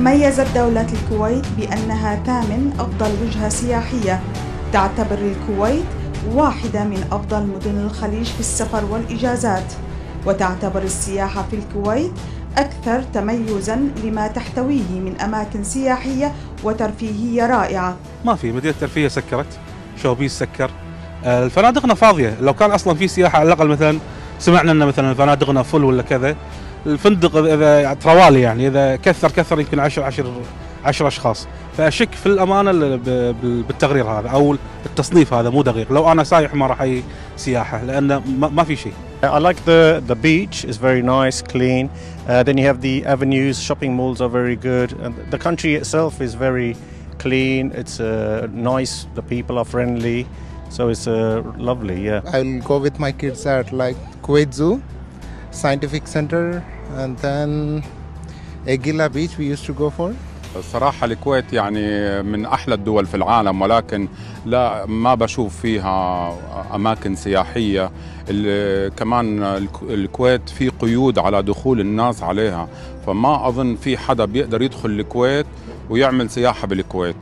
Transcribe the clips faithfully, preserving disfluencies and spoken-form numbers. تتميز دولة الكويت بأنها تامن أفضل وجهة سياحية. تعتبر الكويت واحدة من أفضل مدن الخليج في السفر والإجازات، وتعتبر السياحة في الكويت أكثر تميزاً لما تحتويه من أماكن سياحية وترفيهية رائعة. ما في مدينة ترفيه سكرت، شوبيز سكر، الفنادقنا فاضية. لو كان أصلاً في سياحة على الأقل مثلاً سمعنا أن مثلاً فنادقنا فل ولا كذا. الفندق إذا تروالي يعني إذا كثر كثر يمكن عشر عشر عشر أشخاص، فأشك في الأمانة بالتقرير هذا أو التصنيف هذا مو دقيق. لو أنا سايح ما راح أي سياحة لأن ما في شيء. I like the the beach. It's very nice, clean. Uh, then you have the avenues. Shopping malls are very good. And the country itself is very clean. It's uh, nice. The people are friendly. So it's uh, lovely. Yeah. I'll go with my kids at like Kuwait Zoo, Scientific Center, and then Agila Beach. We used to go for. الصراحة الكويت يعني من أحلى الدول في العالم، ولكن لا ما بشوف فيها أماكن سياحية. كمان الكويت في قيود على دخول الناس عليها، فما أظن في حدا بيقدر يدخل الكويت ويعمل سياحة بالكويت.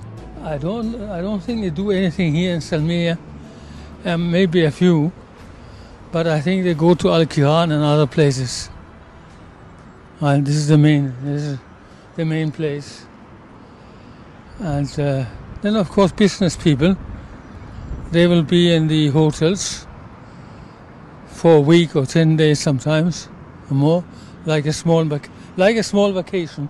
I don't I don't think they do anything here in Salmiya, and maybe a few, but I think they go to Al Qihan and other places. And this is the main this is the main place. And uh, then of course business people, they will be in the hotels for a week or ten days sometimes or more, like a small vac like a small vacation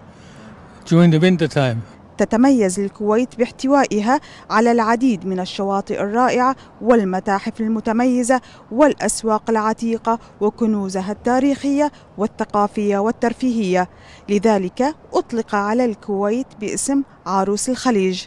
during the winter time. تتميز الكويت باحتوائها على العديد من الشواطئ الرائعة والمتاحف المتميزة والأسواق العتيقة وكنوزها التاريخية والثقافية والترفيهية، لذلك أطلق على الكويت باسم عروس الخليج.